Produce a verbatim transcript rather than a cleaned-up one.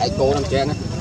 Ai cô nằm trên á.